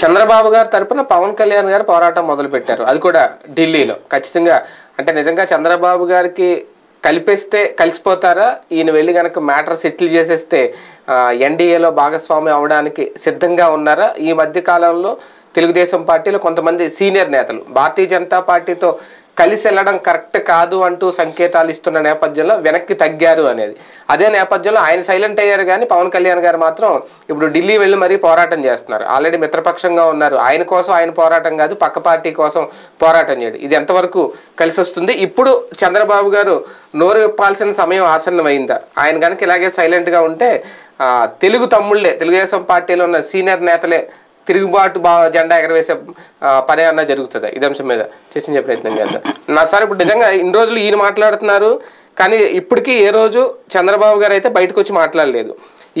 చంద్రబాబు గారి తరపున పవన్ కళ్యాణ్ గారు పోరాటం మొదలు పెట్టారు. అది కూడా ఢిల్లీలో. ఖచ్చితంగా అంటే నిజంగా చంద్రబాబు గారికి కలిపేస్తే కలిసిపోతారా? ఈయన వెళ్ళి కనుక మ్యాటర్ సెటిల్ చేసేస్తే ఎన్డీఏలో భాగస్వామ్యం అవడానికి సిద్ధంగా ఉన్నారా? ఈ మధ్య కాలంలో తెలుగుదేశం పార్టీలో కొంతమంది సీనియర్ నేతలు భారతీయ జనతా పార్టీతో కలిసి వెళ్ళడం కరెక్ట్ కాదు అంటూ సంకేతాలు ఇస్తున్న నేపథ్యంలో వెనక్కి తగ్గారు అనేది. అదే నేపథ్యంలో ఆయన సైలెంట్ అయ్యారు, కానీ పవన్ కళ్యాణ్ గారు మాత్రం ఇప్పుడు ఢిల్లీ వెళ్ళి మరీ పోరాటం చేస్తున్నారు. ఆల్రెడీ మిత్రపక్షంగా ఉన్నారు. ఆయన కోసం ఆయన పోరాటం కాదు, పక్క పార్టీ కోసం పోరాటం చేయడం. ఇది ఎంతవరకు కలిసి వస్తుంది? ఇప్పుడు చంద్రబాబు గారు నోరు విప్పాల్సిన సమయం ఆసన్నమైందా? ఆయన కనుక ఇలాగే సైలెంట్గా ఉంటే తెలుగు తమ్ముళ్లే, తెలుగుదేశం పార్టీలో ఉన్న సీనియర్ నేతలే తిరుగుబాటు జెండా ఎగరవేసే పని అన్నా జరుగుతుందా? ఇదే అంశం మీద చర్చించే ప్రయత్నం చేద్దాం. నా సార్ ఇప్పుడు నిజంగా ఇన్ని రోజులు ఈయన మాట్లాడుతున్నారు, కానీ ఇప్పటికీ ఏ రోజు చంద్రబాబు గారు అయితే బయటకు వచ్చి మాట్లాడలేదు.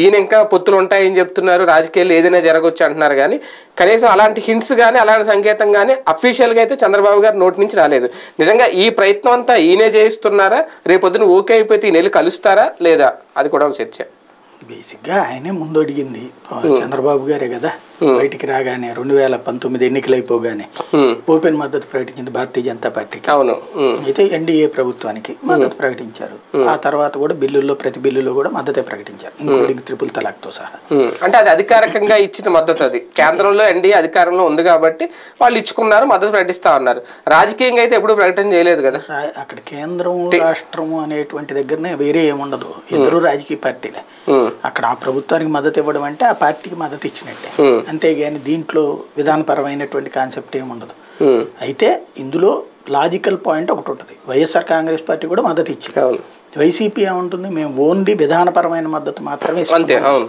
ఈయన ఇంకా పొత్తులు ఉంటాయని చెప్తున్నారు, రాజకీయాలు ఏదైనా జరగవచ్చు అంటున్నారు, కానీ కనీసం అలాంటి హింట్స్ కానీ అలాంటి సంకేతం కానీ అఫీషియల్గా అయితే చంద్రబాబు గారు నోటి నుంచి రాలేదు. నిజంగా ఈ ప్రయత్నం అంతా ఈయనే చేయిస్తున్నారా? రేపొద్దున ఓకే అయిపోతే ఈయన వెళ్ళి కలుస్తారా లేదా? అది కూడా ఒక చర్చ. బేసిక్గా ఆయనే ముందు అడిగింది చంద్రబాబు గారే కదా. బయటికి రాగానే 2019 ఎన్నికలు అయిపోగానే ఓపెన్ మద్దతు ప్రకటించింది భారతీయ జనతా పార్టీకి. అయితే ఎన్డీఏ ప్రభుత్వానికి మద్దతు ప్రకటించారు. ఆ తర్వాత కూడా బిల్లుల్లో, ప్రతి బిల్లులో కూడా మద్దతే ప్రకటించారు, ఇంక్లూడింగ్ ట్రిపుల్ తలాక్తో సహా. అంటే అది అధికారికంగా ఇచ్చిన మద్దతు. అది కేంద్రంలో ఎన్డీఏ అధికారంలో ఉంది కాబట్టి వాళ్ళు ఇచ్చుకున్నారు, మద్దతు ప్రకటిస్తా ఉన్నారు. రాజకీయంగా అయితే ఎప్పుడు ప్రకటన చేయలేదు కదా. అక్కడ కేంద్రం రాష్ట్రం అనేటువంటి దగ్గరనే వేరే ఏముండదు, ఇద్దరు రాజకీయ పార్టీలే. అక్కడ ఆ ప్రభుత్వానికి మద్దతు ఇవ్వడం అంటే ఆ పార్టీకి మద్దతు ఇచ్చినట్టే, అంతేగాని దీంట్లో విధానపరమైనటువంటి కాన్సెప్ట్ ఏమి ఉండదు. అయితే ఇందులో లాజికల్ పాయింట్ ఒకటి ఉంటుంది. వైఎస్ఆర్ కాంగ్రెస్ పార్టీ కూడా మద్దతు ఇచ్చింది. వైసీపీ ఏమంటుంది, మేము ఓన్లీ విధానపరమైన మద్దతు మాత్రమే ఇస్తాం.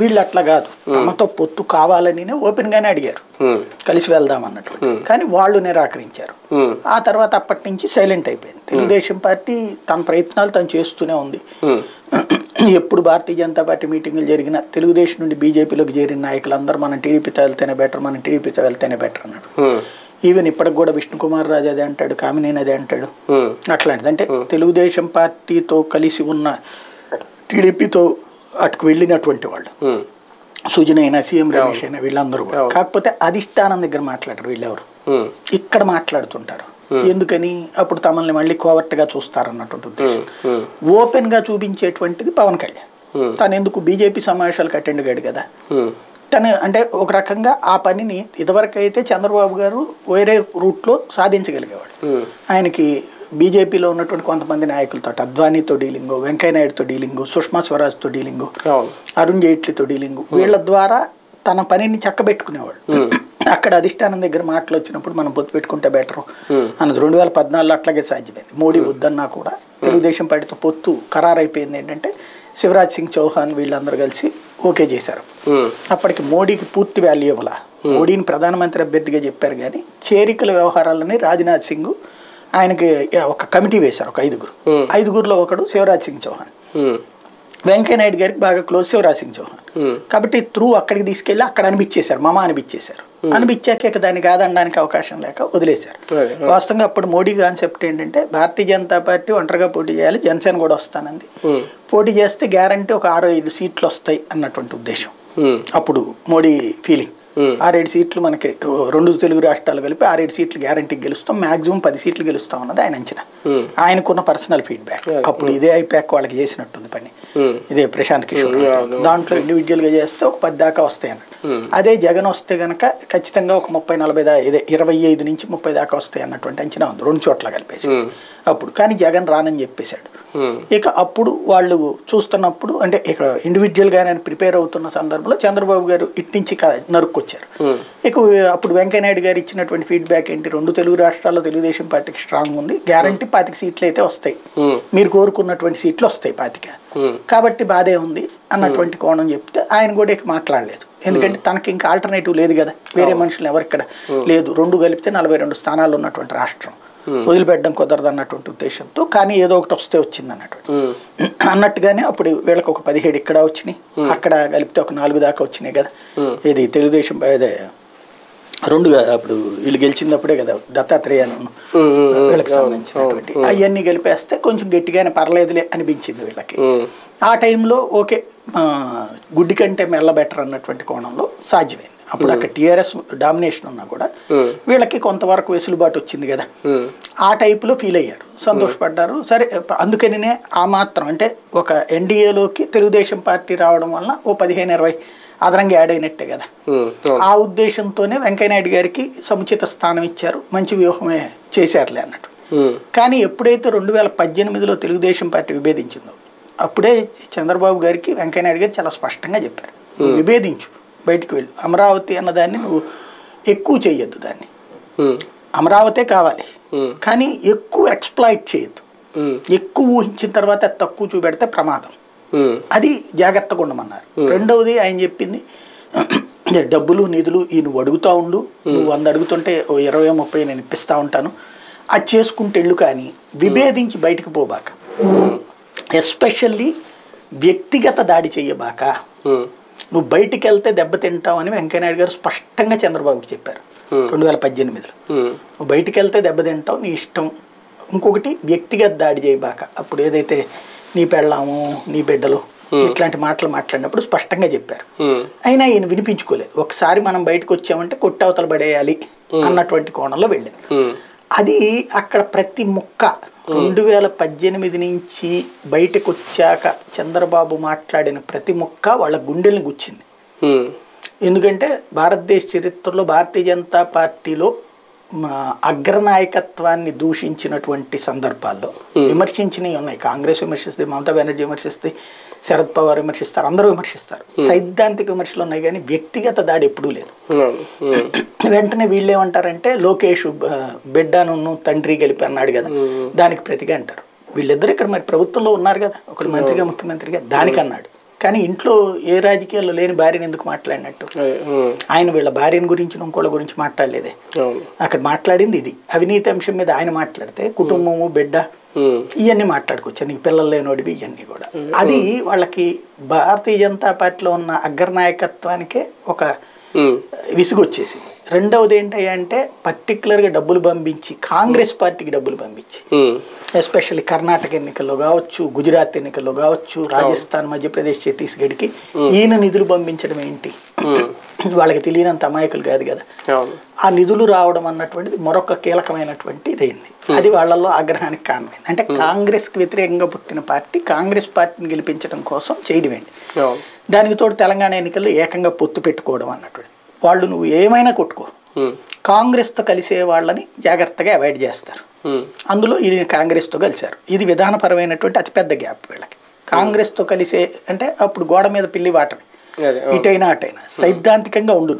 వీళ్ళు అట్లా కాదు, తమతో పొత్తు కావాలని ఓపెన్ గానే అడిగారు, కలిసి వెళ్దాం అన్నట్టు. కానీ వాళ్ళు నిరాకరించారు. ఆ తర్వాత అప్పటి నుంచి సైలెంట్ అయిపోయింది తెలుగుదేశం పార్టీ. తన ప్రయత్నాలు తను చేస్తూనే ఉంది. ఎప్పుడు భారతీయ జనతా పార్టీ మీటింగులు జరిగిన తెలుగుదేశం నుండి బీజేపీలోకి చేరిన నాయకులందరూ మనం టీడీపీతో వెళ్తేనే బెటర్, మనం టీడీపీతో వెళ్తేనే బెటర్ అన్నాడు. ఈవెన్ ఇప్పటికి కూడా విష్ణు కుమార్ రాజు అదే అంటాడు, కామినేని అదే అంటాడు. అట్లాంటిది అంటే తెలుగుదేశం పార్టీతో కలిసి ఉన్న టీడీపీతో అటుకు వెళ్ళినటువంటి వాళ్ళు, సుజన అయినా, సీఎం రమేష్ అయినా, వీళ్ళందరూ కూడా. కాకపోతే అధిష్టానం దగ్గర మాట్లాడరు వీళ్ళెవరు, ఇక్కడ మాట్లాడుతుంటారు. ఎందుకని? అప్పుడు తమల్ని మళ్ళీ కోవర్ట్గా చూస్తారన్నటువంటి ఉద్దేశం. ఓపెన్గా చూపించేటువంటిది పవన్ కళ్యాణ్. తను ఎందుకు బీజేపీ సమావేశాలకు అటెండ్ కాడు కదా. తను అంటే ఒక రకంగా ఆ పనిని ఇదివరకైతే చంద్రబాబు గారు వేరే రూట్లో సాధించగలిగేవాడు. ఆయనకి బీజేపీలో ఉన్నటువంటి కొంతమంది నాయకులతో, అద్వానీతో డీలింగు, వెంకయ్య నాయుడుతో డీలింగు, సుష్మా స్వరాజ్తో డీలింగు, అరుణ్ జైట్లీతో డీలింగు, వీళ్ళ ద్వారా తన పనిని చక్కబెట్టుకునేవాడు. అక్కడ అధిష్టానం దగ్గర మాటలు వచ్చినప్పుడు మనం పొత్తు పెట్టుకుంటే బెటరు అన్నది 2014 అట్లాగే సాధ్యమైంది. మోడీ వద్దన్నా కూడా తెలుగుదేశం పార్టీతో పొత్తు ఖరారైపోయింది. ఏంటంటే శివరాజ్ సింగ్ చౌహాన్ వీళ్ళందరూ కలిసి ఓకే చేశారు. అప్పటికి మోడీకి పూర్తి వాల్యుబుల్, మోడీని ప్రధానమంత్రి అభ్యర్థిగా చెప్పారు. కానీ చేరికల వ్యవహారాలని రాజ్నాథ్ సింగ్ ఆయనకి ఒక కమిటీ వేశారు, ఒక 5 మంది, 5 మందిలో ఒకడు శివరాజ్ సింగ్ చౌహాన్. వెంకయ్య నాయుడు గారికి బాగా క్లోజ్ శివరాజ్ సింగ్ చౌహాన్. కాబట్టి త్రూ అక్కడికి తీసుకెళ్ళి అక్కడ అనిపించేశారు, మమ అనిపించేశారు. అనిపించాక దాన్ని కాదనడానికి అవకాశం లేక వదిలేశారు. వాస్తవంగా అప్పుడు మోడీ కాన్సెప్ట్ ఏంటంటే భారతీయ జనతా పార్టీ ఒంటరిగా పోటీ చేయాలి, జనసేన కూడా వస్తానంది, పోటీ చేస్తే గ్యారంటీ ఒక 6-5 సీట్లు వస్తాయి అన్నటువంటి ఉద్దేశం అప్పుడు మోడీ ఫీలింగ్. 6-7 సీట్లు మనకి 2 తెలుగు రాష్ట్రాలు కలిపి 6-7 సీట్లు గ్యారంటీకి గెలుస్తాం, మాక్సిమం 10 సీట్లు గెలుస్తాం అన్నది ఆయన అంచనా, ఆయనకున్న పర్సనల్ ఫీడ్బ్యాక్. అప్పుడు ఇదే ఐప్యాక్ వాళ్ళకి చేసినట్టుంది పని, ఇదే ప్రశాంత్ కిషోర్. దాంట్లో ఇండివిజువల్గా చేస్తే ఒక 10 దాకా వస్తాయి అన్నట్టు. అదే జగన్ వస్తే కనుక ఖచ్చితంగా ఒక 30-40 ఇదే 25 నుంచి 30 దాకా వస్తాయి అన్నటువంటి అంచనా ఉంది 2 చోట్ల కలిపేసి అప్పుడు. కానీ జగన్ రానని చెప్పేశాడు. ఇక అప్పుడు వాళ్ళు చూస్తున్నప్పుడు అంటే ఇక ఇండివిజువల్గా నేను ప్రిపేర్ అవుతున్న సందర్భంలో చంద్రబాబు గారు ఇట్నుంచి నరుక్కొచ్చారు. ఇక అప్పుడు వెంకయ్య నాయుడు గారు ఇచ్చినటువంటి ఫీడ్బ్యాక్ ఏంటి, 2 తెలుగు రాష్ట్రాల్లో తెలుగుదేశం పార్టీకి స్ట్రాంగ్ ఉంది, గ్యారంటీ 50 సీట్లు అయితే వస్తాయి, మీరు కోరుకున్నటువంటి సీట్లు వస్తాయి 50, కాబట్టి బాధే ఉంది అన్నటువంటి కోణం చెప్తే ఆయన కూడా ఇక మాట్లాడలేదు. ఎందుకంటే తనకి ఇంకా ఆల్టర్నేటివ్ లేదు కదా, వేరే మనుషులు ఎవరిక్కడ లేదు. 2 కలిపితే 42 స్థానాలు ఉన్నటువంటి రాష్ట్రం వదిలిపెట్టడం కుదరదు అన్నటువంటి ఉద్దేశంతో, కానీ ఏదో ఒకటి వస్తే వచ్చింది అన్నట్టుగానే అప్పుడు వీళ్ళకి ఒక 17 ఇక్కడ వచ్చినాయి, అక్కడ కలిపితే ఒక 4 దాకా వచ్చినాయి కదా. ఇది తెలుగుదేశం అదే 2 అప్పుడు వీళ్ళు గెలిచినప్పుడే కదా దత్తాత్రేయను వీళ్ళకి సంబంధించినటువంటి అవన్నీ గెలిపేస్తే కొంచెం గట్టిగానే పర్లేదులే అనిపించింది వీళ్ళకి ఆ టైంలో. ఓకే గుడ్డి కంటే మెల్ల బెటర్ అన్నటువంటి కోణంలో సాధ్యమైంది. అప్పుడు అక్కడ టిఆర్ఎస్ డామినేషన్ ఉన్నా కూడా వీళ్ళకి కొంతవరకు వెసులుబాటు వచ్చింది కదా, ఆ టైప్ లో ఫీల్ అయ్యారు, సంతోషపడ్డారు. సరే అందుకనే ఆ మాత్రం అంటే ఒక ఎన్డీఏలోకి తెలుగుదేశం పార్టీ రావడం వల్ల ఓ 15-20 అదనంగా యాడ్ అయినట్టే కదా. ఆ ఉద్దేశంతోనే వెంకయ్యనాయుడు గారికి సముచిత స్థానం ఇచ్చారు, మంచి వ్యూహమే చేశారులే అన్నట్టు. కానీ ఎప్పుడైతే 2018లో తెలుగుదేశం పార్టీ విభేదించిందో అప్పుడే చంద్రబాబు గారికి వెంకయ్యనాయుడు గారు చాలా స్పష్టంగా చెప్పారు, విభేదించు, బయటికి వెళ్ళు, అమరావతి అన్నదాన్ని నువ్వు ఎక్కువ చేయొద్దు, దాన్ని అమరావతే కావాలి కానీ ఎక్కువ ఎక్స్ప్లాయిట్ చేయొద్దు, ఎక్కువ ఊహించిన తర్వాత తక్కువ చూపెడితే ప్రమాదం, అది జాగ్రత్తగా ఉండమన్నారు. రెండవది ఆయన చెప్పింది డబ్బులు నిధులు ఈ నువ్వు అడుగుతూ ఉండు, నువ్వు 100 అడుగుతుంటే 20-30 నేను ఇప్పిస్తూ ఉంటాను, అది చేసుకుంటే వెళ్ళు కానీ విభేదించి బయటకు పోబాక, ఎస్పెషల్లీ వ్యక్తిగత దాడి చేయబాక, నువ్వు బయటికి వెళ్తే దెబ్బతింటావు అని వెంకయ్యనాయుడు గారు స్పష్టంగా చంద్రబాబుకి చెప్పారు 2018లో. నువ్వు బయటికి వెళ్తే దెబ్బతింటావు, నీ ఇష్టం, ఇంకొకటి వ్యక్తిగత దాడి చేయబాక. అప్పుడు ఏదైతే నీ పెళ్ళాము నీ బిడ్డలు ఇట్లాంటి మాటలు మాట్లాడినప్పుడు స్పష్టంగా చెప్పారు, అయినా ఈయన వినిపించుకోలేదు. ఒకసారి మనం బయటకు వచ్చామంటే కొట్టి అవతల పడేయాలి అన్నటువంటి కోణంలో వెళ్ళారు. అది అక్కడ ప్రతి ముక్క 2018 నుంచి బయటకు వచ్చాక చంద్రబాబు మాట్లాడిన ప్రతి ముక్క వాళ్ళ గుండెల్ని గుచ్చింది. ఎందుకంటే భారతదేశ చరిత్రలో భారతీయ జనతా పార్టీలో అగ్రనాయకత్వాన్ని దూషించినటువంటి సందర్భాల్లో విమర్శించినవి ఉన్నాయి. కాంగ్రెస్ విమర్శిస్తే, మమతా బెనర్జీ విమర్శిస్తే, శరద్ పవార్ విమర్శిస్తారు, అందరూ విమర్శిస్తారు, సైద్ధాంతిక విమర్శలు ఉన్నాయి. కానీ వ్యక్తిగత దాడి ఎప్పుడూ లేదు. వెంటనే వీళ్ళు ఏమంటారంటే లోకేష్ బిడ్డను తండ్రి గెలిపి అన్నాడు కదా దానికి ప్రతిగా అంటారు. వీళ్ళిద్దరు ఇక్కడ మరి ప్రభుత్వంలో ఉన్నారు కదా, ఒకటి మంత్రిగా ముఖ్యమంత్రిగా దానికి అన్నాడు, కానీ ఇంట్లో ఏ రాజకీయాల్లో లేని భార్యను ఎందుకు మాట్లాడినట్టు. ఆయన వీళ్ళ భార్యను గురించి ఇంకోళ్ళ గురించి మాట్లాడలేదే, అక్కడ మాట్లాడింది ఇది అవినీతి అంశం మీద. ఆయన మాట్లాడితే కుటుంబము బిడ్డ ఇవన్నీ మాట్లాడుకోవచ్చు, నీకు పిల్లలు లేనోడివి ఇవన్నీ కూడా. అది వాళ్ళకి భారతీయ జనతా పార్టీలో ఉన్న అగ్రనాయకత్వానికే ఒక విసుగొచ్చేసింది. రెండవది ఏంటంటే పర్టికులర్గా డబ్బులు పంపించి, కాంగ్రెస్ పార్టీకి డబ్బులు పంపించి, ఎస్పెషల్లీ కర్ణాటక ఎన్నికల్లో కావచ్చు, గుజరాత్ ఎన్నికల్లో కావచ్చు, రాజస్థాన్, మధ్యప్రదేశ్, ఛత్తీస్గఢ్కి ఈయన నిధులు పంపించడం ఏంటి, వాళ్ళకి తెలియనంత అమాయకులు కాదు కదా. ఆ నిధులు రావడం అన్నటువంటిది మరొక కీలకమైనటువంటి ఇదైంది. అది వాళ్ళల్లో ఆగ్రహానికి కారణమైంది. అంటే కాంగ్రెస్కి వ్యతిరేకంగా పుట్టిన పార్టీ కాంగ్రెస్ పార్టీని గెలిపించడం కోసం చేయడం ఏంటి. దానికి తోడు తెలంగాణ ఎన్నికల్లో ఏకంగా పొత్తు పెట్టుకోవడం అన్నటువంటి, వాళ్ళు నువ్వు ఏమైనా కొట్టుకో, కాంగ్రెస్తో కలిసే వాళ్ళని జాగ్రత్తగా అవాయిడ్ చేస్తారు. అందులో ఈయన కాంగ్రెస్తో కలిశారు. ఇది విధానపరమైనటువంటి అతిపెద్ద గ్యాప్ వీళ్ళకి. కాంగ్రెస్తో కలిసే అంటే అప్పుడు గోడ మీద పిల్లి వాటమే, ఇటైనా అటైనా సైద్ధాంతికంగా ఉండు,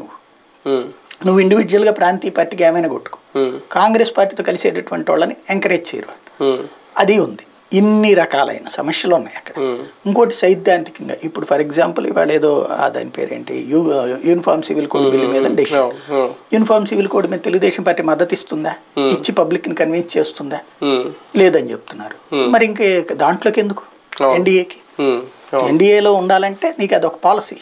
నువ్వు ఇండివిజువల్గా ప్రాంతీయ పార్టీకి ఏమైనా కొట్టుకో, కాంగ్రెస్ పార్టీతో కలిసేటటువంటి వాళ్ళని ఎంకరేజ్ చేయరు. అది ఉంది. ఇన్ని రకాలైన సమస్యలు ఉన్నాయి అక్కడ. ఇంకోటి సైద్ధాంతికంగా ఇప్పుడు ఫర్ ఎగ్జాంపుల్ ఇవాళ ఏదో దాని పేరేంటి యూనిఫామ్ సివిల్ కోడ్ బిల్ మీద డెసిషన్. యూనిఫామ్ సివిల్ కోడ్ మీద తెలుగుదేశం పార్టీ మద్దతు ఇస్తుందా, ఇచ్చి పబ్లిక్ని కన్విన్స్ చేస్తుందా, లేదని చెప్తున్నారు. మరి ఇంకే దాంట్లోకి ఎందుకు ఎన్డీఏకి, ఎన్డీఏలో ఉండాలంటే నీకు అదొక పాలసీ.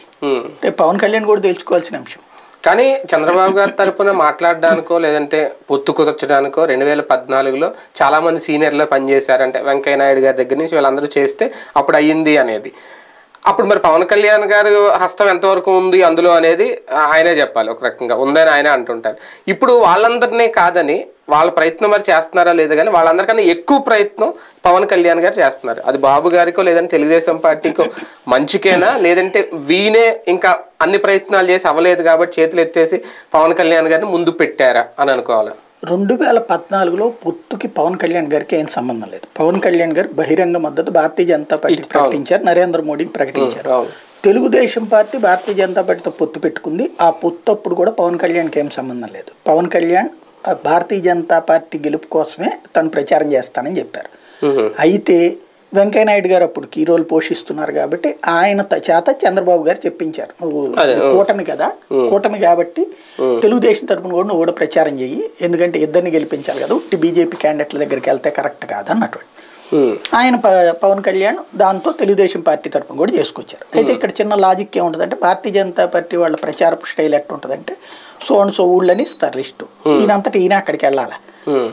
రేపు పవన్ కళ్యాణ్ కూడా తెలుసుకోవాల్సిన అంశం. కానీ చంద్రబాబు గారి తరఫున మాట్లాడడానికో లేదంటే పొత్తు కుదర్చడానికో 2014లో చాలామంది సీనియర్లో పనిచేశారంటే వెంకయ్య నాయుడు గారి దగ్గర నుంచి వీళ్ళందరూ చేస్తే అప్పుడు అయ్యింది అనేది. అప్పుడు మరి పవన్ కళ్యాణ్ గారు హస్తం ఎంతవరకు ఉంది అందులో అనేది ఆయనే చెప్పాలి, ఒక రకంగా ఉందని ఆయనే అంటుంటారు. ఇప్పుడు వాళ్ళందరినీ కాదని వాళ్ళ ప్రయత్నం మరి చేస్తున్నారా లేదా, కానీ వాళ్ళందరికన్నా ఎక్కువ ప్రయత్నం పవన్ కళ్యాణ్ గారు చేస్తున్నారు. అది బాబు గారికో లేదంటే తెలుగుదేశం పార్టీకో మంచికేనా, లేదంటే వీనే ఇంకా అన్ని ప్రయత్నాలు చేసి అవ్వలేదు కాబట్టి చేతులు ఎత్తేసి పవన్ కళ్యాణ్ గారిని ముందు పెట్టారా అని అనుకోవాలి. 2014లో పొత్తుకి పవన్ కళ్యాణ్ గారికి ఏం సంబంధం లేదు. పవన్ కళ్యాణ్ గారు బహిరంగ మద్దతు భారతీయ జనతా పార్టీ ప్రకటించారు, నరేంద్ర మోడీకి ప్రకటించారు. తెలుగుదేశం పార్టీ భారతీయ జనతా పార్టీతో పొత్తు పెట్టుకుంది. ఆ పొత్తు అప్పుడు కూడా పవన్ కళ్యాణ్కి ఏం సంబంధం లేదు. పవన్ కళ్యాణ్ భారతీయ జనతా పార్టీ గెలుపు కోసమే తను ప్రచారం చేస్తానని చెప్పారు. అయితే వెంకయ్యనాయుడు గారు అప్పుడు కీ రోల్ పోషిస్తున్నారు కాబట్టి ఆయన చేత చంద్రబాబు గారు చెప్పించారు, నువ్వు కూటమి కదా, కూటమి కాబట్టి తెలుగుదేశం తరఫున కూడా నువ్వు కూడా ప్రచారం చెయ్యి, ఎందుకంటే ఇద్దరిని గెలిపించాలి కదా, ఒకటి బీజేపీ క్యాండిడేట్ల దగ్గరికి వెళ్తే కరెక్ట్ కాదు అన్నటువంటి. ఆయన పవన్ కళ్యాణ్ దాంతో తెలుగుదేశం పార్టీ తరఫున కూడా చేసుకొచ్చారు. అయితే ఇక్కడ చిన్న లాజిక్ ఏముంటుందంటే భారతీయ జనతా పార్టీ వాళ్ళ ప్రచార స్టైల్ ఎట్టుంటుందంటే సో అండ్ సో ఊళ్ళని ఇస్తారు లిస్టు, ఈయనంతటా ఈయన అక్కడికి వెళ్ళాలి,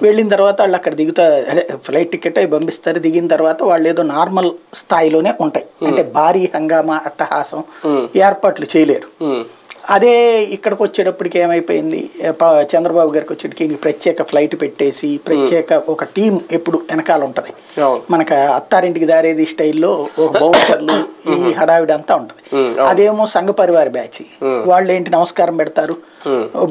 వెళ్ళిన తర్వాత వాళ్ళు అక్కడ దిగుతా అదే ఫ్లైట్ టికెట్ అవి పంపిస్తారు, దిగిన తర్వాత వాళ్ళు ఏదో నార్మల్ స్థాయిలోనే ఉంటాయి. అంటే భారీ హంగామా అట్టహాసం ఏర్పాట్లు చేయలేరు. అదే ఇక్కడికి వచ్చేటప్పటికి ఏమైపోయింది, చంద్రబాబు గారికి వచ్చేటప్పటికి ప్రత్యేక ఫ్లైట్ పెట్టేసి ప్రత్యేక ఒక టీం ఎప్పుడు వెనకాల ఉంటుంది, మనకు అత్తారింటికి దారేది స్టైల్లో ఒక బౌన్సర్లు ఈ హడావిడి అంతా ఉంటుంది. అదేమో సంఘ పరివార బ్యాచ్ వాళ్ళు ఏంటి నమస్కారం పెడతారు,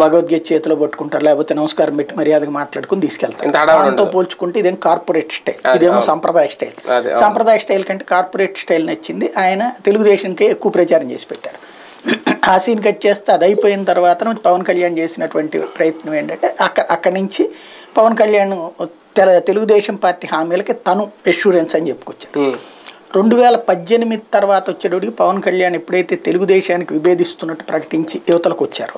భగవద్గీత చేతిలో పట్టుకుంటారు, లేకపోతే నమస్కారం పెట్టి మర్యాదగా మాట్లాడుకుని తీసుకెళ్తారు. దాంతో పోల్చుకుంటే ఇదేం కార్పొరేట్ స్టైల్, ఇదేమో సంప్రదాయ స్టైల్. సంప్రదాయ స్టైల్ కంటే కార్పొరేట్ స్టైల్ నచ్చింది. ఆయన తెలుగుదేశంకే ఎక్కువ ప్రచారం చేసి పెట్టారు. ఆ సీన్ కట్ చేస్తే అది అయిపోయిన తర్వాత పవన్ కళ్యాణ్ చేసినటువంటి ప్రయత్నం ఏంటంటే అక్కడి నుంచి పవన్ కళ్యాణ్ తెలుగుదేశం పార్టీ హామీలకి తను ఎష్యూరెన్స్ అని చెప్పుకొచ్చారు. 2018 తర్వాత వచ్చేటోడికి పవన్ కళ్యాణ్ ఎప్పుడైతే తెలుగుదేశానికి విభేదిస్తున్నట్టు ప్రకటించి యువతలకు వచ్చారో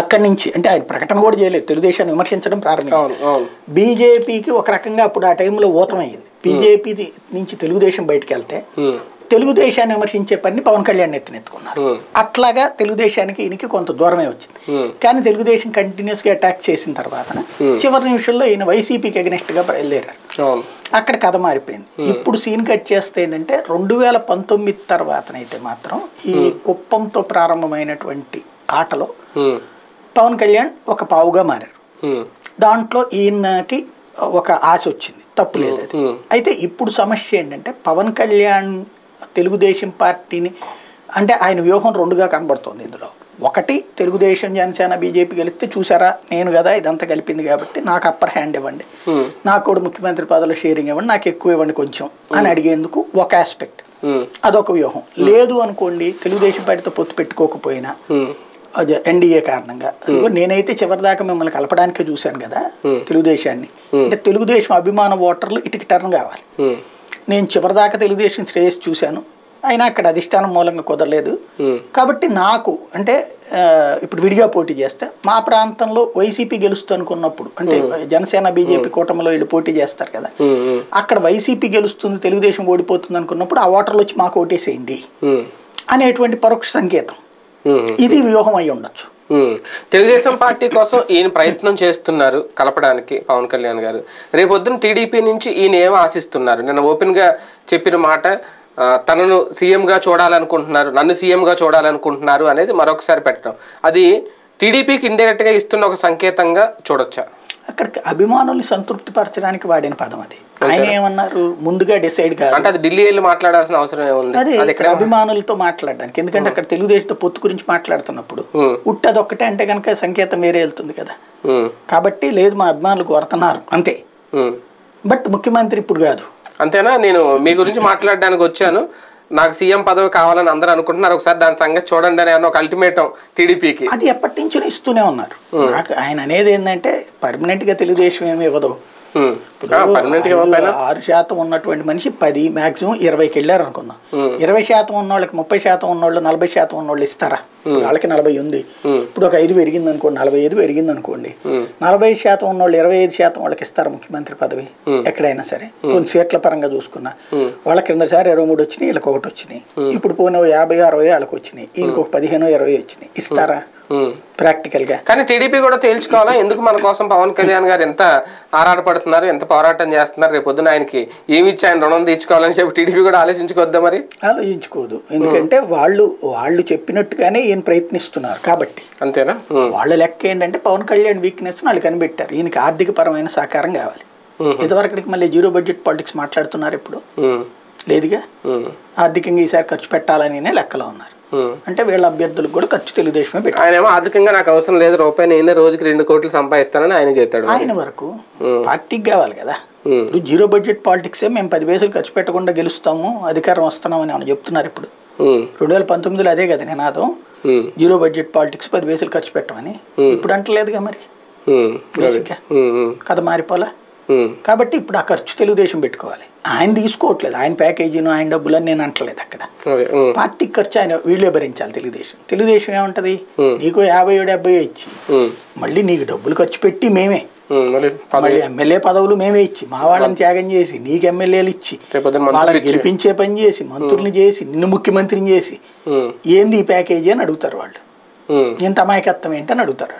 అక్కడి నుంచి, అంటే ఆయన ప్రకటన కూడా చేయలేదు, తెలుగుదేశాన్ని విమర్శించడం ప్రారంభించారు. బీజేపీకి ఒక రకంగా అప్పుడు ఆ టైంలో ఊతమైంది. బీజేపీ నుంచి తెలుగుదేశం బయటకు వెళ్తే తెలుగుదేశాన్ని విమర్శించే పని పవన్ కళ్యాణ్ ఎత్తుకున్నారు. అట్లాగా తెలుగుదేశానికి ఈయనకి కొంత దూరమే వచ్చింది. కానీ తెలుగుదేశం కంటిన్యూస్ గా అటాక్ చేసిన తర్వాత చివరి నిమిషంలో ఈయన వైసీపీకి అగెనిస్ట్ గా బయలుదేరారు. అక్కడ కథ మారిపోయింది. ఇప్పుడు సీన్ కట్ చేస్తే ఏంటంటే 2019 తర్వాతనైతే మాత్రం ఈ కుప్పంతో ప్రారంభమైనటువంటి ఆటలో పవన్ కళ్యాణ్ ఒక పావుగా మారారు. దాంట్లో ఈయనకి ఒక ఆశ వచ్చింది, తప్పు లేదు అది. అయితే ఇప్పుడు సమస్య ఏంటంటే పవన్ కళ్యాణ్ తెలుగుదేశం పార్టీని, అంటే ఆయన వ్యూహం రెండుగా కనబడుతుంది ఇందులో. ఒకటి తెలుగుదేశం జనసేన బీజేపీ కలిపితే చూసారా నేను కదా ఇదంతా కలిపింది కాబట్టి నాకు అప్పర్ హ్యాండ్ ఇవ్వండి, నాకు కూడా ముఖ్యమంత్రి పదవిలో షేరింగ్ ఇవ్వండి, నాకు ఎక్కువ ఇవ్వండి కొంచెం అని అడిగేందుకు ఒక ఆస్పెక్ట్, అదొక వ్యూహం. లేదు అనుకోండి తెలుగుదేశం పార్టీతో పొత్తు పెట్టుకోకపోయినా ఎన్డీఏ కారణంగా నేనైతే చివరిదాకా మిమ్మల్ని కలపడానికే చూశాను కదా తెలుగుదేశాన్ని, అంటే తెలుగుదేశం అభిమాన ఓటర్లు ఇటుకి టర్న్ కావాలి. నేను చివరిదాకా తెలుగుదేశం శ్రేయస్సు చూశాను, అయినా అక్కడ అధిష్టానం మూలంగా కుదరలేదు కాబట్టి నాకు, అంటే ఇప్పుడు విడిగా పోటీ చేస్తే మా ప్రాంతంలో వైసీపీ గెలుస్తూ అనుకున్నప్పుడు, అంటే జనసేన బీజేపీ కూటమిలో వీళ్ళు పోటీ చేస్తారు కదా, అక్కడ వైసీపీ గెలుస్తుంది తెలుగుదేశం ఓడిపోతుంది అనుకున్నప్పుడు ఆ ఓటర్లు వచ్చి మాకు ఓటేసేయండి అనేటువంటి పరోక్ష సంకేతం. ఇది వ్యూహం అయి ఉండొచ్చు. తెలుగుదేశం పార్టీ కోసం ఈయన ప్రయత్నం చేస్తున్నారు కలపడానికి పవన్ కళ్యాణ్ గారు. రేపొద్దున టీడీపీ నుంచి ఈయన ఏం ఆశిస్తున్నారు? నిన్న ఓపెన్గా చెప్పిన మాట తనను సీఎంగా చూడాలనుకుంటున్నారు, నన్ను సీఎంగా చూడాలనుకుంటున్నారు అనేది మరొకసారి పెట్టడం, అది టీడీపీకి ఇండైరెక్ట్గా ఇస్తున్న ఒక సంకేతంగా చూడొచ్చా? అక్కడికి అభిమానుల్ని సంతృప్తి పరచడానికి వాడిన పదం అది. ఆయన ఏమన్నారు ముందుగా డిసైడ్ కాదు అంటే అది ఢిల్లీ వెళ్ళి మాట్లాడాల్సిన అవసరం ఏముంది, అది ఇక్కడ అభిమానులతో మాట్లాడడానికి. ఎందుకంటే అక్కడ తెలుగుదేశంతో పొత్తు గురించి మాట్లాడుతున్నప్పుడు ఉట్టది ఒక్కటే అంటే కనుక సంకేతం వేరే వెళ్తుంది కదా. కాబట్టి లేదు మా అభిమానులు కోరుతున్నారు అంతే, బట్ ముఖ్యమంత్రి ఇప్పుడు కాదు అంతేనా, నేను మీ గురించి మాట్లాడడానికి వచ్చాను, నాకు సీఎం పదవి కావాలని అందరూ అనుకుంటున్నారు, ఒకసారి దాని సంగతి చూడండి అని ఒక అల్టిమేటం టీడీపీకి అది ఎప్పటి నుంచో ఇస్తూనే ఉన్నారు. నాకు ఆయన అనేది ఏంటంటే పర్మనెంట్గా తెలుగుదేశం ఏమి ఇవ్వదు. 6% ఉన్నటువంటి మనిషి 10 మాక్సిమం 20కి వెళ్ళారు అనుకుందాం. 20% ఉన్న వాళ్ళకి 30% ఉన్నోళ్ళు 40% ఉన్నోళ్ళు ఇస్తారా? వాళ్ళకి 40 ఉంది, ఇప్పుడు ఒక 5 పెరిగింది అనుకోండి, 45 పెరిగింది అనుకోండి, 40% ఉన్నోళ్ళు 25% వాళ్ళకి ఇస్తారు ముఖ్యమంత్రి పదవి ఎక్కడైనా సరే. కొన్ని సీట్ల పరంగా చూసుకున్నా వాళ్ళకి కిందసారి 23 వచ్చినాయి, వీళ్ళకి 1 వచ్చినాయి, ఇప్పుడు పోయిన 50-60 వాళ్ళకి వచ్చినాయి, ఇంకొక 15-20 వచ్చినాయి, ఇస్తారా ప్రాక్టికల్ గా? కానీ టీడీపీ కూడా తేల్చుకోవాలా ఎందుకు మన కోసం పవన్ కళ్యాణ్ గారు ఎంత ఆరాటపడుతున్నారు, ఎంత పోరాటం చేస్తున్నారు, రేపు పొద్దున ఆయనకి ఏమిచ్చి ఆయన రుణం తీర్చుకోవాలని చెప్పి టీడీపీ కూడా ఆలోచించుకోవద్దా? మరి ఆలోచించుకోదు, ఎందుకంటే వాళ్ళు చెప్పినట్టుగానే ఈయన ప్రయత్నిస్తున్నారు కాబట్టి అంతేనా. వాళ్ళ లెక్క ఏంటంటే పవన్ కళ్యాణ్ వీక్నెస్ వాళ్ళు కనిపెట్టారు, ఈయనకి ఆర్థిక పరమైన సహకారం కావాలి. ఇదివరకటికి మళ్ళీ జీరో బడ్జెట్ పాలిటిక్స్ మాట్లాడుతున్నారు, ఇప్పుడు లేదుగా, ఆర్థికంగా ఈసారి ఖర్చు పెట్టాలని లెక్కలో ఉన్నారు. అంటే వీళ్ళ అభ్యర్థులకు కూడా ఖర్చు తెలుగుదేశమే పెట్టి ఆయన ఆర్థికంగా నాకు అవసరం లేదు, రూపాయి నేను రోజుకి 2 కోట్లు సంపాదిస్తానని ఆయన చెప్తాడు. ఆయన వరకు పార్టీకి కావాలి కదా. ఇప్పుడు జీరో బడ్జెట్ పాలిటిక్సే మేము 10 పైసలు ఖర్చు పెట్టకుండా గెలుస్తాము అధికారం వస్తున్నామని ఆయన చెప్తున్నారు. ఇప్పుడు 2019లో అదే కదా నినాదం, జీరో బడ్జెట్ పాలిటిక్స్ 10 పైసలు ఖర్చు పెట్టమని. ఇప్పుడు అంటలేదుగా, మరి బేసిక్గా కథ మారిపోలే. కాబట్టి ఇప్పుడు ఆ ఖర్చు తెలుగుదేశం పెట్టుకోవాలి. ఆయన తీసుకోవట్లేదు, ఆయన ప్యాకేజీను ఆయన డబ్బులని నేను అంటలేదు, అక్కడ పార్టీ ఖర్చు ఆయన వీళ్ళే భరించాలి. తెలుగుదేశం ఏముంటది, నీకు 50-70 ఇచ్చి మళ్ళీ నీకు డబ్బులు ఖర్చు పెట్టి మేమే, మళ్ళీ ఎమ్మెల్యే పదవులు మేమే ఇచ్చి మా వాళ్ళని త్యాగం చేసి నీకు ఎమ్మెల్యేలు ఇచ్చి వాళ్ళని గెలిపించే పని చేసి మంత్రుల్ని చేసి నిన్ను ముఖ్యమంత్రిని చేసి ఏంది ఈ ప్యాకేజీ అని అడుగుతారు వాళ్ళు, ఇంత అమాయకత్వం ఏంటని అడుగుతారు.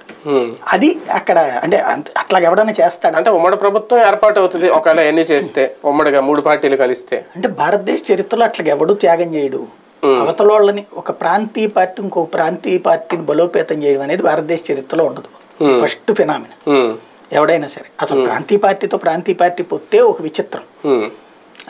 అది అక్కడ అంటే అట్లా ఎవడన్నా చేస్తాడు అంటే ఉమ్మడి ప్రభుత్వం ఏర్పాటు అవుతుంది ఒకవేళ ఎన్ని చేస్తే ఉమ్మడిగా 3 పార్టీలు కలిస్తే. అంటే భారతదేశ చరిత్రలో అట్లా ఎవడు త్యాగం చేయడు, అవతలోళ్ళని ఒక ప్రాంతీయ పార్టీ ఇంకో ప్రాంతీయ పార్టీని బలోపేతం చేయడం అనేది భారతదేశ చరిత్రలో ఉండదు. ఫస్ట్ ఫినామినా ఎవడైనా సరే అసలు ప్రాంతీయ పార్టీతో ప్రాంతీయ పార్టీ పొత్తే ఒక విచిత్రం.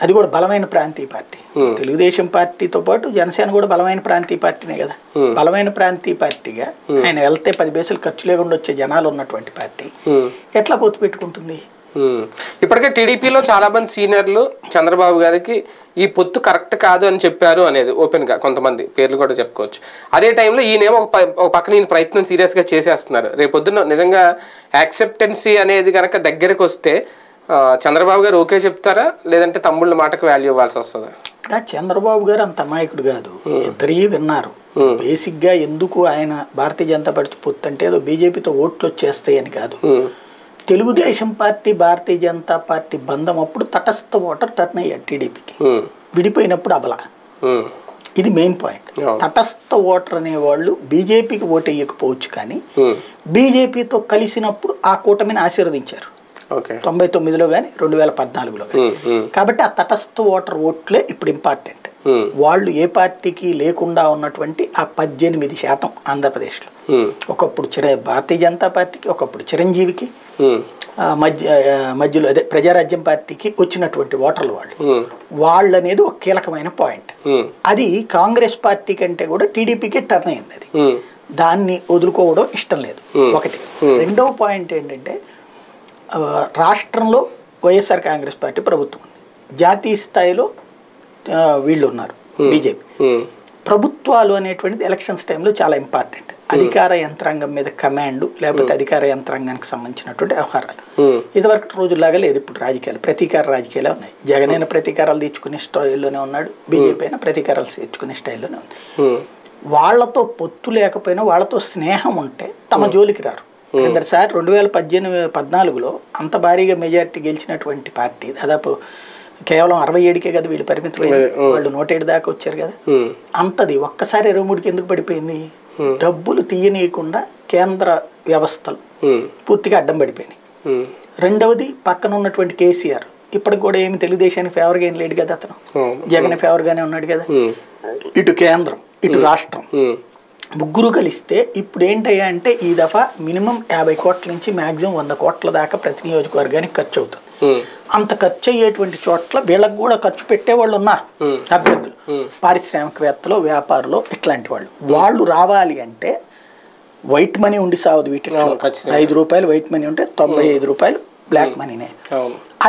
అది కూడా బలమైన ప్రాంతీయ పార్టీ. తెలుగుదేశం పార్టీతో పాటు జనసేన కూడా బలమైన ప్రాంతీయ పార్టీనే కదా. బలమైన ప్రాంతీయ పార్టీగా ఆయన వెళ్తే 10 పైసలు ఖర్చు లేకుండా వచ్చే జనాలు ఉన్నటువంటి పార్టీ ఎట్లా పొత్తు పెట్టుకుంటుంది? ఇప్పటికే టీడీపీలో చాలా మంది సీనియర్లు చంద్రబాబు గారికి ఈ పొత్తు కరెక్ట్ కాదు అని చెప్పారు అనేది ఓపెన్గా కొంతమంది పేర్లు కూడా చెప్పుకోవచ్చు. అదే టైంలో ఈయనేమో ఒక పక్కన ఈయన ప్రయత్నం సీరియస్గా చేసేస్తున్నారు. రేపొద్దున నిజంగా యాక్సెప్టెన్సీ అనేది కనుక దగ్గరకు వస్తే చంద్రబాబు గారు ఓకే చెప్తారా లేదంటే తమ్ముళ్ళ మాటకు వాల్యూ ఇవ్వాల్సి వస్తుందా? చంద్రబాబు గారు అంత అమాయకుడు కాదు, ఇద్దరి విన్నారు. బేసిక్గా ఎందుకు ఆయన భారతీయ జనతా పార్టీ పొత్తు అంటే ఏదో బీజేపీతో ఓట్లు వచ్చేస్తాయి అని కాదు. తెలుగుదేశం పార్టీ భారతీయ జనతా పార్టీ బంధం అప్పుడు తటస్థ ఓటర్ టర్న్ అయ్యారు టీడీపీకి, విడిపోయినప్పుడు అబలా. ఇది మెయిన్ పాయింట్. తటస్థ ఓటర్ అనేవాళ్ళు బీజేపీకి ఓటు వేయకపోవచ్చు, కానీ బీజేపీతో కలిసినప్పుడు ఆ కూటమిని ఆశీర్వదించారు 99లో కానీ 2014లో. కాబట్టి ఆ తటస్థ ఓటర్ ఓట్లే ఇప్పుడు ఇంపార్టెంట్. వాళ్ళు ఏ పార్టీకి లేకుండా ఉన్నటువంటి ఆ 18% ఆంధ్రప్రదేశ్లో ఒకప్పుడు భారతీయ జనతా పార్టీకి, ఒకప్పుడు చిరంజీవికి, మధ్యలో అదే ప్రజారాజ్యం పార్టీకి వచ్చినటువంటి ఓటర్లు వాళ్ళు అనేది ఒక కీలకమైన పాయింట్. అది కాంగ్రెస్ పార్టీ కంటే కూడా టీడీపీకే టర్న్ అయింది. అది దాన్ని వదులుకోవడం ఇష్టం లేదు ఒకటి. రెండవ పాయింట్ ఏంటంటే రాష్ట్రంలో వైఎస్ఆర్ కాంగ్రెస్ పార్టీ ప్రభుత్వం ఉంది, జాతీయ స్థాయిలో వీళ్ళు ఉన్నారు బీజేపీ. ప్రభుత్వాలు అనేటువంటిది ఎలక్షన్స్ టైంలో చాలా ఇంపార్టెంట్. అధికార యంత్రాంగం మీద కమాండ్, లేకపోతే అధికార యంత్రాంగానికి సంబంధించినటువంటి వ్యవహారాలు ఇదివరకు రోజులాగా లేదు. ఇప్పుడు రాజకీయాలు ప్రతీకార రాజకీయాలే ఉన్నాయి. జగన్ అయినా ప్రతీకారాలు తీర్చుకునే స్టైల్లోనే ఉన్నాడు, బీజేపీ అయినా ప్రతీకారాలు తీర్చుకునే స్టైల్లోనే ఉంది. వాళ్లతో పొత్తు లేకపోయినా వాళ్ళతో స్నేహం ఉంటే తమ జోలికి రారు. సార్ 2014లో అంత భారీగా మెజార్టీ గెలిచినటువంటి పార్టీ దాదాపు కేవలం 67కే కదా వీళ్ళు పరిమితమైంది, వాళ్ళు 107 దాకా వచ్చారు కదా. అంతది ఒక్కసారి 23కి ఎందుకు పడిపోయింది? డబ్బులు తీయనీయకుండా కేంద్ర వ్యవస్థలు పూర్తిగా అడ్డం పడిపోయినాయి. రెండవది పక్కన ఉన్నటువంటి కేసీఆర్ ఇప్పటికి కూడా ఏమి తెలుగుదేశానికి ఫేవర్గా ఏం లేడు కదా, అతను జగన్ ఫేవర్గానే ఉన్నాడు కదా. ఇటు కేంద్రం ఇటు రాష్ట్రం ముగ్గురు కలిస్తే ఇప్పుడు ఏంటయ్యా అంటే ఈ దఫా మినిమం 50 కోట్ల నుంచి మ్యాక్సిమం 100 కోట్ల దాకా ప్రతి నియోజకవర్గానికి ఖర్చు అవుతుంది. అంత ఖర్చు అయ్యేటువంటి చోట్ల వీళ్ళకు కూడా ఖర్చు పెట్టే వాళ్ళు ఉన్నారు అభ్యర్థులు, పారిశ్రామికవేత్తలు, వ్యాపారులు, ఇట్లాంటి వాళ్ళు. వాళ్ళు రావాలి అంటే వైట్ మనీ ఉండి సావదు. వీటిలో 5 రూపాయలు వైట్ మనీ ఉంటే 95 రూపాయలు బ్లాక్ మనీనే.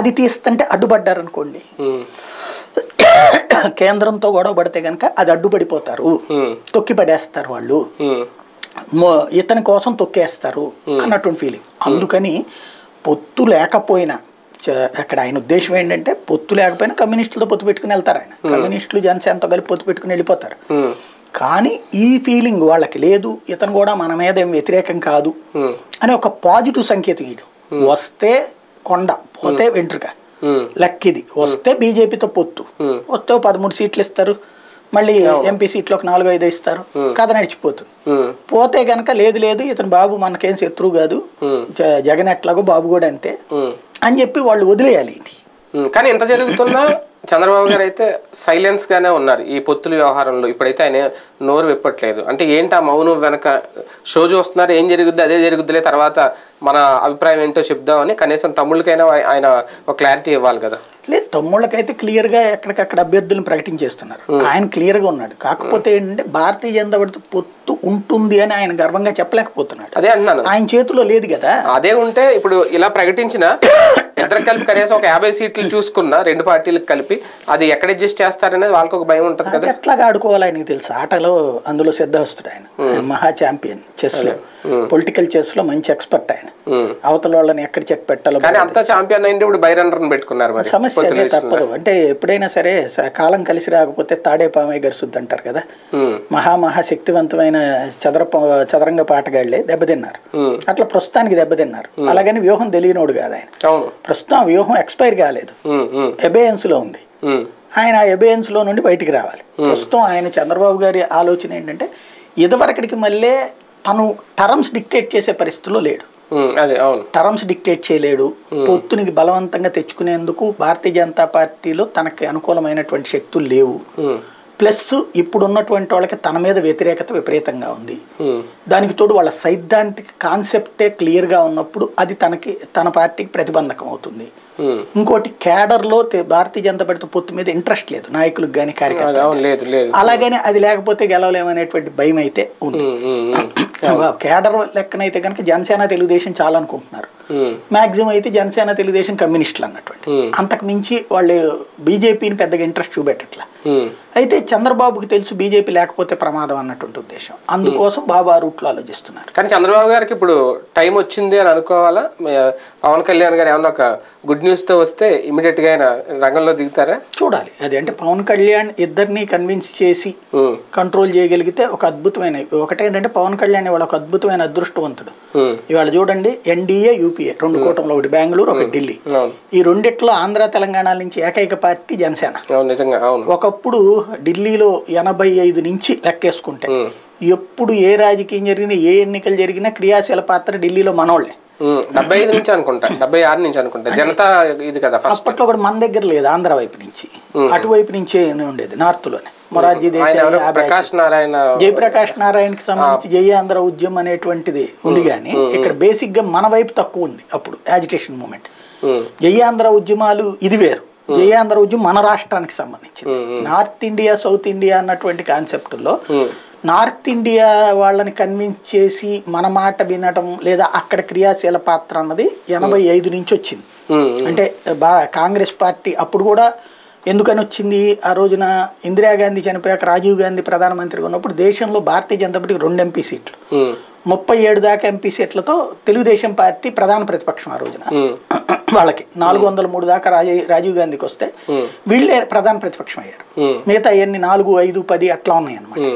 అది తీస్తుంటే అడ్డుపడ్డారనుకోండి, కేంద్రంతో గొడవ పడితే కనుక అది అడ్డుపడిపోతారు, తొక్కి పడేస్తారు వాళ్ళు, ఇతని కోసం తొక్కేస్తారు అన్నటువంటి ఫీలింగ్. అందుకని పొత్తు లేకపోయినా అక్కడ ఆయన ఉద్దేశం ఏంటంటే పొత్తు లేకపోయినా కమ్యూనిస్టులతో పొత్తు పెట్టుకుని వెళ్తారు ఆయన, కమ్యూనిస్టులు జనసేనతో కలిపి పొత్తు పెట్టుకుని వెళ్ళిపోతారు. కానీ ఈ ఫీలింగ్ వాళ్ళకి లేదు, ఇతను కూడా మన మీద ఏం వ్యతిరేకం కాదు అని ఒక పాజిటివ్ సంకేతం. ఇటు వస్తే కొండ పోతే వెంట్రుక లక్కిది. వస్తే బీజేపీతో పొత్తు, వస్తే 13 సీట్లు ఇస్తారు, మళ్ళీ ఎంపీ సీట్లు ఒక 4-5 ఇస్తారు, కథ నడిచిపోతుంది. పోతే గనక లేదు లేదు ఇతను బాబు మనకేం శత్రువు కాదు, జగన్ ఎట్లాగో బాబు కూడా అంతే అని చెప్పి వాళ్ళు వదిలేయాలి. కానీ ఎంత జరుగుతున్నా చంద్రబాబు గారు అయితే సైలెన్స్ గానే ఉన్నారు ఈ పొత్తుల వ్యవహారంలో. ఇప్పుడైతే ఆయన నోరు విప్పట్లేదు. అంటే ఏంటి ఆ మౌనం వెనక? షో చూస్తున్నారు, ఏం జరుగుద్ది అదే జరుగుద్దిలే, తర్వాత మన అభిప్రాయం ఏంటో చెప్దామని కనీసం తమ్ముళ్ళకైనా ఆయన ఒక క్లారిటీ ఇవ్వాలి కదా. లేదు, తమ్ముళ్ళకైతే క్లియర్ గా ఎక్కడికక్కడ అభ్యర్థులను ప్రకటించేస్తున్నారు. ఆయన క్లియర్ గా ఉన్నాడు. కాకపోతే ఏంటంటే భారతీయ జనతా పార్టీ పొత్తు ఉంటుంది అని ఆయన గర్వంగా చెప్పలేకపోతున్నాడు. అదే అంటున్నాను, ఆయన చేతిలో లేదు కదా. అదే ఉంటే ఇప్పుడు ఇలా ప్రకటించిన ఇద్దరు కలిపి కనీసం ఒక 50 సీట్లు చూసుకున్నా రెండు పార్టీలకు కలిపి అది ఎక్కడ అడ్జస్ట్ చేస్తారనేది వాళ్ళకి ఒక భయం ఉంటుంది కదా. ఎట్లాగా ఆడుకోవాలి ఆయనకు తెలుసు ఆటలో, అందులో సిద్ధహస్తుడు ఆయన, మహా ఛాంపియన్ చెస్ లో, పొలిటికల్ చెస్ లో మంచి ఎక్స్పర్ట్ ఆయన. అవతల వాళ్ళని ఎక్కడ చెక్ పెట్టాలో అంతా ఛాంపియన్ అయింది. ఇప్పుడు బై రన్నర్ పెట్టుకున్నారు, సమస్య అదే తప్పదు. అంటే ఎప్పుడైనా సరే కాలం కలిసి రాకపోతే తాడే పామై గరుస్తుంది అంటారు కదా. మహాశక్తివంతమైన చదరంగ పాటగాళ్లే దెబ్బతిన్నారు, అట్లా ప్రస్తుతానికి దెబ్బతిన్నారు. అలాగని వ్యూహం తెలియనోడు కాదు ఆయన. ప్రస్తుతం ఆ వ్యూహం ఎక్స్పైర్ కాలేదు, అబేయన్స్ లో ఉంది. ఆయన ఆ అబేయన్స్ లో నుండి బయటికి రావాలి. ప్రస్తుతం ఆయన చంద్రబాబు గారి ఆలోచన ఏంటంటే ఇదివరకడికి మళ్ళీ తను టర్మ్స్ డిక్టేట్ చేసే పరిస్థితిలో లేడు. టర్మ్స్ డిక్టేట్ చేయలేడు. పొత్తునికి బలవంతంగా తెచ్చుకునేందుకు భారతీయ జనతా పార్టీలో తనకి అనుకూలమైనటువంటి శక్తులు లేవు. ప్లస్ ఇప్పుడు ఉన్నటువంటి వాళ్ళకి తన మీద వ్యతిరేకత విపరీతంగా ఉంది. దానికి తోడు వాళ్ళ సైద్ధాంతిక కాన్సెప్టే క్లియర్ గా ఉన్నప్పుడు అది తనకి తన పార్టీకి ప్రతిబంధకం అవుతుంది. ఇంకోటి కేడర్లో భారతీయ జనతా పార్టీ పొత్తు మీద ఇంట్రెస్ట్ లేదు నాయకులకు కానీ కార్యకర్తలకు, అలాగనే అది లేకపోతే గెలవలేమనేటువంటి భయం అయితే ఉంది. కేడర్ లెక్కనైతే కనుక జనసేన తెలుగుదేశం చాలా అనుకుంటున్నారు, మాక్సిమం అయితే జనసేన తెలుగుదేశం కమ్యూనిస్టులు అన్నటువంటి, అంతకు మించి వాళ్ళు బీజేపీని పెద్దగా ఇంట్రెస్ట్ చూపెట్టట్లా. అయితే చంద్రబాబుకి తెలుసు బీజేపీ లేకపోతే ప్రమాదం అన్నటువంటి ఉద్దేశం, అందుకోసం బాబు ఆ రూట్లో ఆలోచిస్తున్నారు. కానీ చంద్రబాబు గారికి ఇప్పుడు టైం వచ్చింది అని అనుకోవాలా? పవన్ కళ్యాణ్ గారు ఏమన్నా ఒక గుడ్ న్యూస్తో వస్తే ఇమీడియట్గా ఆయన రంగంలో దిగుతారా చూడాలి. అది అంటే పవన్ కళ్యాణ్ ఇద్దరిని కన్విన్స్ చేసి కంట్రోల్ చేయగలిగితే ఒక అద్భుతమైన, ఒకటేంటంటే పవన్ కళ్యాణ్ ఇవాళ ఒక అద్భుతమైన అదృష్టవంతుడు. ఇవాళ చూడండి ఎన్డీఏ యూపీఏ రెండు కూటమిలో, ఒకటి బెంగళూరు ఒకటి ఢిల్లీ, ఈ రెండిట్లో ఆంధ్ర తెలంగాణ నుంచి ఏకైక పార్టీ జనసేన. ఒకప్పుడు ఢిల్లీలో 85 నుంచి లెక్కేసుకుంటే ఎప్పుడు ఏ రాజకీయం జరిగినా ఏ ఎన్నికలు జరిగినా క్రియాశీల పాత్ర ఢిల్లీలో మనోళ్లే. 75 నుంచి అనుకుంటా, 76 నుంచి అనుకుంటా జనతా ఇది కదా. అప్పట్లో కూడా మన దగ్గర లేదు, ఆంధ్ర వైపు నుంచి అటువైపు నుంచే ఉండేది నార్త్ లోనే. మొరార్జీ జయప్రకాష్ నారాయణ కి సంబంధించి జయ ఆంధ్ర ఉద్యమం అనేటువంటిది ఉంది, కానీ ఇక్కడ బేసిక్ గా మన వైపు తక్కువ ఉంది అప్పుడు యాజిటేషన్ మూమెంట్. జయ ఆంధ్ర ఉద్యమాలు ఇది వేరు, జయాంధ్ర ఉద్యమం మన రాష్ట్రానికి సంబంధించింది. నార్త్ ఇండియా సౌత్ ఇండియా అన్నటువంటి కాన్సెప్ట్లో నార్త్ ఇండియా వాళ్ళని కన్విన్స్ చేసి మన మాట వినడం లేదా అక్కడ క్రియాశీల పాత్ర అన్నది 85 నుంచి వచ్చింది. అంటే కాంగ్రెస్ పార్టీ అప్పుడు కూడా ఎందుకని వచ్చింది, ఆ రోజున ఇందిరాగాంధీ చనిపోయాక రాజీవ్ గాంధీ ప్రధానమంత్రిగా ఉన్నప్పుడు దేశంలో భారతీయ జనతా పార్టీకి 2 ఎంపీ సీట్లు, 37 దాకా ఎంపీ సీట్లతో తెలుగుదేశం పార్టీ ప్రధాన ప్రతిపక్షం. ఆ రోజున వాళ్ళకి 403 దాకా రాజీవ్ గాంధీకి వస్తే వీళ్ళే ప్రధాన ప్రతిపక్షం అయ్యారు, మిగతా అవన్నీ 4, 5, 10 అట్లా ఉన్నాయన్నమాట.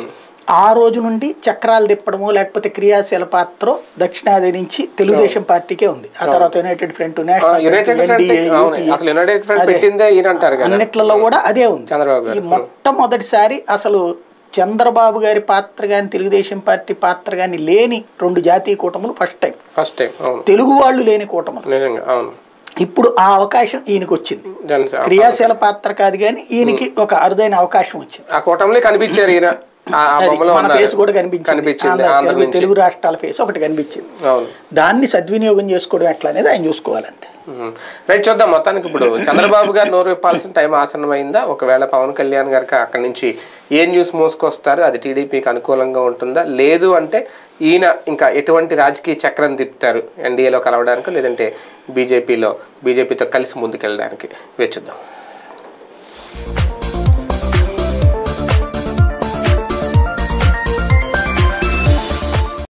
ఆ రోజు నుండి చక్రాలు తిప్పడమో లేకపోతే క్రియాశీల పాత్ర దక్షిణాది నుంచి తెలుగుదేశం పార్టీకే ఉంది. ఆ తర్వాత యునైటెడ్ ఫ్రంట్, నేషనల్ అన్నిట్లలో కూడా అదే ఉంది. మొట్టమొదటిసారి అసలు చంద్రబాబు గారి పాత్ర కానీ తెలుగుదేశం పార్టీ పాత్ర కానీ లేని 2 జాతీయ కూటములు ఫస్ట్ టైం తెలుగు వాళ్ళు లేని కూటములు. ఇప్పుడు ఆ అవకాశం ఈయనకి వచ్చింది, క్రియాశీల పాత్ర కాదు కానీ ఈయనకి ఒక అరుదైన అవకాశం వచ్చింది. ఆ కూటమిలో కనిపించారు ఈయన, మన ఫేస్ కూడా కనిపించింది, తెలుగు రాష్ట్రాల ఫేస్ ఒకటి కనిపించింది. దాన్ని సద్వినియోగం చేసుకోవడం ఎట్లా అనేది ఆయన చూసుకోవాలంటే. రైట్, చూద్దాం. మొత్తానికి ఇప్పుడు చంద్రబాబు గారు నోరు విప్పాల్సిన టైం ఆసన్నమైందా? ఒకవేళ పవన్ కళ్యాణ్ గారికి అక్కడి నుంచి ఏ న్యూస్ మోసుకొస్తారు, అది టీడీపీకి అనుకూలంగా ఉంటుందా? లేదు అంటే ఈయన ఇంకా ఎటువంటి రాజకీయ చక్రం తిప్పుతారు, ఎన్డీఏలో కలవడానికి లేదంటే బీజేపీతో కలిసి ముందుకెళ్ళడానికి? వేచి చూద్దాం.